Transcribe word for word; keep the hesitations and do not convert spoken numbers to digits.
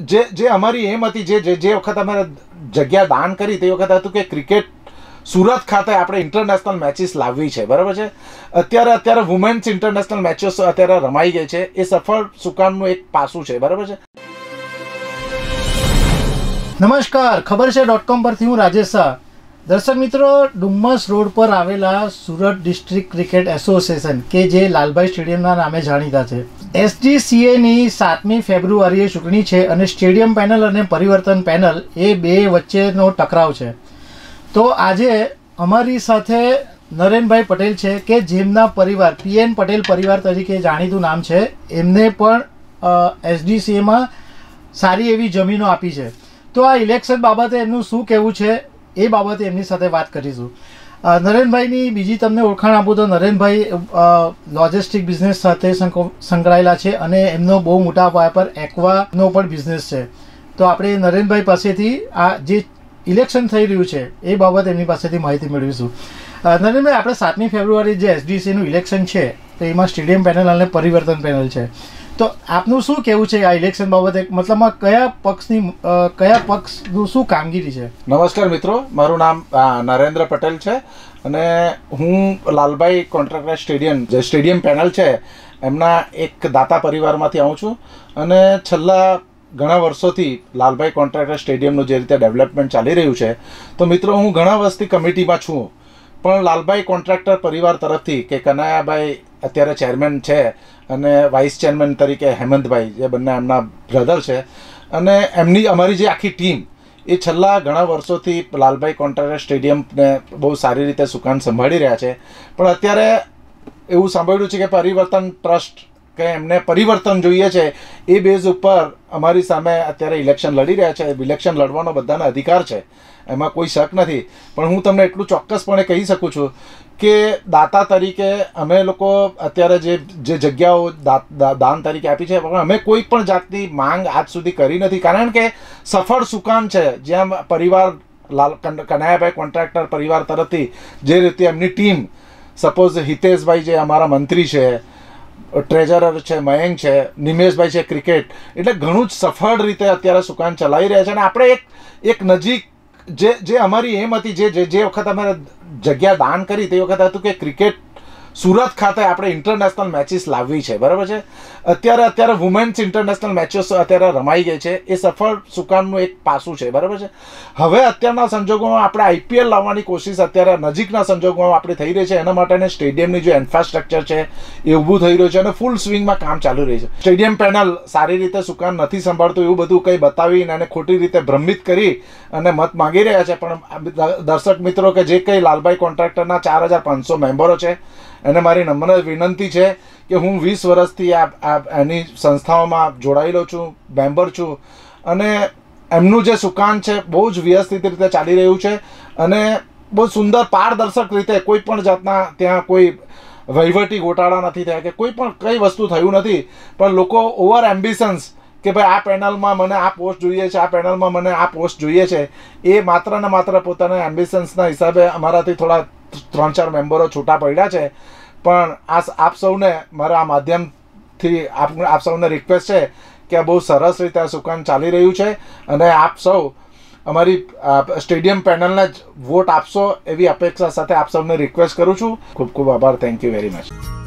जे जे हमारी एम थी जे जे जे वक्त अमे जगह दान करी ते वक्त हतुं के क्रिकेट सूरत खाते आपणे इंटरनेशनल मैचीस लावी छे, बराबर छे। अत्यारे अत्यारे वुमेन्स इंटरनेशनल मैचेस अत्यारे रमाई गई छे, ए सफल सुकाननुं एक पासुं छे, बराबर छे। नमस्कार, खबरशे डॉट कॉम परथी हूँ राजेश शाह। दर्शक मित्रों, डुम्मस रोड पर आवेला सूरत डिस्ट्रिक्ट क्रिकेट एसोसिएशन के जे लालभाई स्टेडियम नामे जाणीता छे, एसडीसीए नी सातमी फेब्रुआरीए चूंटणी छे अने स्टेडियम पेनल अने परिवर्तन पेनल ए बे वच्चेनो टकराव छे। तो आजे अमारी साथे नरेन्द्र भाई पटेल छे के जेमना परिवार पीएन पटेल परिवार तरीके जाणीतुं नाम छे। एमने पण एसडीसीए मां सारी एवी जमीनो आपी छे। तो आ इलेक्शन बाबते एमनुं शुं कहेवुं छे ए बाबते एमनी साथे वात करीशुं। नरेन्द्र भाईनी बीजी तमने ओळखाण आपूं तो नरेन्द्र भाई लॉजिस्टिक बिजनेस साथे संकळायेला छे अने एमनो बहु मोटा पाया पर एक्वानो पण बिजनेस छे। तो आपणे नरेन्द्र भाई पासेथी आ जे इलेक्शन थई रह्युं छे ए बाबत एमनी पासेथी माहिती मेळवीशुं। नरेन्द्र भाई, आपणे सातमी फेब्रुआरी जे एसडीसीनुं इलेक्शन छे तो एमां स्टेडियम पेनल अने परिवर्तन पेनल छे, तो आपनुं शुं कहेवुं छे आ इलेक्शन बाबते, मतलबमां कया पक्षनी कया पक्षनुं शुं कामगीरी छे? नमस्कार मित्रों, मारुं नाम नरेन्द्र पटेल छे अने हुं लालभाई कॉन्ट्राक्टर स्टेडियम जे स्टेडियम पेनल छे एमना एक दाता परिवारमांथी आऊं छुं अने छेल्ला घणा वर्षोथी लालभाई कॉन्ट्राक्टर स्टेडियमनुं जे रीते डेवलपमेंट चाली रह्युं छे तो मित्रों हूँ घणा वर्षथी कमिटीमां छुं, पण लालभाई कॉन्ट्राक्टर परिवार तरफथी के कनायाभाई अत्यारे चेरमेन छे अने वाइस चेरमेन तरीके हेमंत भाई जे बन्ने एमना ब्रधर छे अने एमनी अमारी जे आखी टीम ए छेल्ला घणा वर्षोथी लालभाई कॉन्ट्राक्टर स्टेडियम ने बहु सारी रीते सुकान संभाळी रह्या छे। पण अत्यारे एवुं सांभळ्युं छे के परिवर्तन ट्रस्ट के एमने परिवर्तन जोईए छे ए बेज उपर अमारी सामे अत्यारे इलेक्शन लड़ी रह्या छे। इलेक्शन लड़वानो बधाने अधिकार छे, एमां कोई शक नथी, पण हूँ तमने एटलुं चोक्कसपणे कही सकूँ छूँ के दाता तरीके अमे लोको अत्यारे जे जे जग्याओ दा, दा, दान तरीके आपी छे पण अमे कोई पण जातनी मांग आज सुधी करी नथी, कारण के सफल सुकान छे जेम परिवार लाल कन्हैयाभाई कॉन्ट्राक्टर परिवार तरफथी जे रीते एमनी टीम, सपोज हितेश भाई जे अमारा मंत्री छे, ट्रेजरर है मयंक है, निमेश भाई है क्रिकेट, एटले घणुं ज सफल रीते अत्यारे सुकान चलाई रह्या छे अने आपणे एक एक नजीक जे जे अमारी एम थी जे जे जे वक्त अमे जगह दान करी ते वक्त हतुं के क्रिकेट सूरत खाते आपणे इंटरनेशनल मैचीस लावी छे, बराबर छे। अत्यारे अत्यारे वुमेन्स इंटरनेशनल मैचेस अत्यारे रमाई गई छे, ए सफल सुकाननुं एक पासुं छे, बराबर छे। हवे अत्यारना संजोगोमां आपणे आईपीएल लाववानी कोशिश अत्यारे नजीकना संजोगोमां आपणे थई रही छे, एना माटेने स्टेडियमनी जो इन्फ्रास्ट्रक्चर छे ए ऊभुं थई रह्युं छे अने फूल स्विंगमां काम चालू रह्युं छे। स्टेडियम पेनल सारी रीते सुकान नथी संभाळतुं एवुं बधुं कंई बतावीने अने खोटी रीते भ्रमित करी अने मत मांगी रह्या छे। पण दर्शक मित्रों के जे कंई लालभाई कॉन्ट्राक्टरना चार हज़ार पांच सौ मेम्बरो छे एने मारी नम्र विनंती है कि हूँ वीस वर्षथी आनी संस्थाओं में जोड़ायेलो छूँ, मेम्बर छूँ अने एमनुं जे सुकान है बहुज व्यवस्थित रीते चाली रह्युं छे अने बहुत सुंदर पारदर्शक रीते कोईपण जातना त्यां कोई वहीवटी घोटाड़ा नथी थया के कोईपण कई वस्तु थयुं नथी, पण लोको ओवर एम्बिशन्स के भाई आ पेनल में मैंने आ पोस्ट जोईए छे, आ पेनल में मैंने आ पोस्ट जोईए छे, ए मात्र ने मात्र पोताना एम्बिशन्सना हिसाबे अमाराथी थोड़ा त्रण चार मेम्बरो छूटा पड्या छे। पण आप सौने मारा आ माध्यमथी आप आप सौने रिक्वेस्ट छे के बहु सरस रीते सुकान चाली रह्युं छे अने आप सौ अमारी स्टेडियम पेनलने ज वोट आपशो एवी अपेक्षा साथे आप सौने रिक्वेस्ट करूं छूं। खूब खूब आभार, थैंक यू वेरी मच।